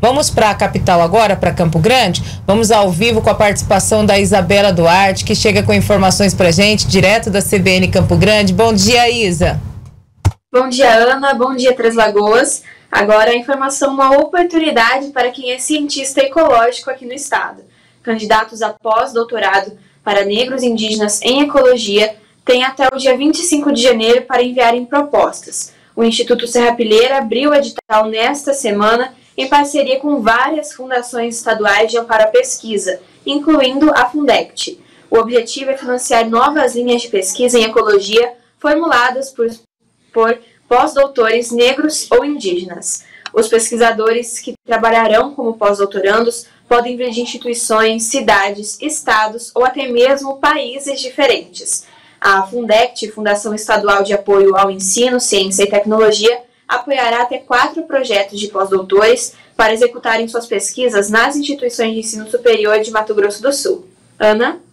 Vamos para a capital agora, para Campo Grande? Vamos ao vivo com a participação da Isabela Duarte, que chega com informações para a gente, direto da CBN Campo Grande. Bom dia, Isa. Bom dia, Ana. Bom dia, Três Lagoas. Agora a informação, uma oportunidade para quem é cientista ecológico aqui no estado. Candidatos a pós-doutorado para negros indígenas em ecologia têm até o dia 25 de janeiro para enviarem propostas. O Instituto Serrapilheira abriu o edital nesta semana em parceria com várias fundações estaduais de amparo à pesquisa, incluindo a Fundect. O objetivo é financiar novas linhas de pesquisa em ecologia formuladas por pós-doutores negros ou indígenas. Os pesquisadores que trabalharão como pós-doutorandos podem vir de instituições, cidades, estados ou até mesmo países diferentes. A Fundect, Fundação Estadual de Apoio ao Ensino, Ciência e Tecnologia, apoiará até 4 projetos de pós-doutores para executarem suas pesquisas nas instituições de ensino superior de Mato Grosso do Sul. Ana?